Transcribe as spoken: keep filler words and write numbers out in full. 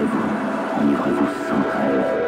Niveau, niveau cent treize.